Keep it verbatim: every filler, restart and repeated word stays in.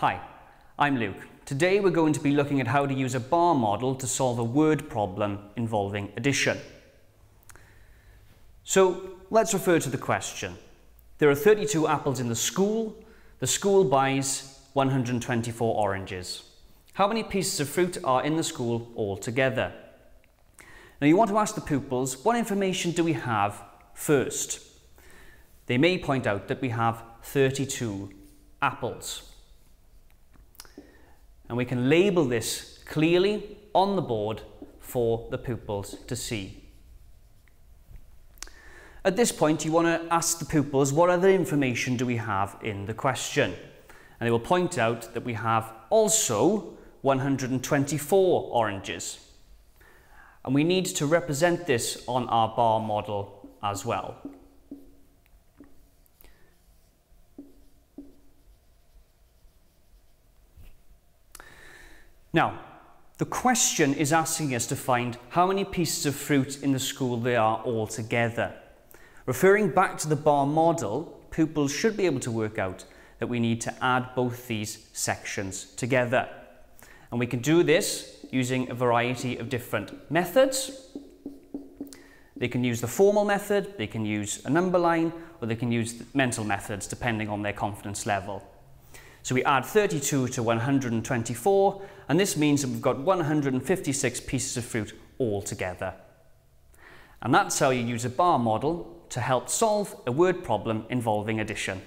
Hi, I'm Luke. Today we're going to be looking at how to use a bar model to solve a word problem involving addition. So let's refer to the question. There are thirty-two apples in the school. The school buys one hundred twenty-four oranges. How many pieces of fruit are in the school altogether? Now you want to ask the pupils, what information do we have first? They may point out that we have thirty-two apples. And we can label this clearly on the board for the pupils to see. At this point, you want to ask the pupils, what other information do we have in the question? And they will point out that we have also one hundred twenty-four oranges. And we need to represent this on our bar model as well. Now, the question is asking us to find how many pieces of fruit in the school there are altogether. Referring back to the bar model, pupils should be able to work out that we need to add both these sections together. And we can do this using a variety of different methods. They can use the formal method, they can use a number line, or they can use mental methods depending on their confidence level. So we add thirty-two to one hundred twenty-four, and this means that we've got one hundred fifty-six pieces of fruit altogether. And that's how you use a bar model to help solve a word problem involving addition.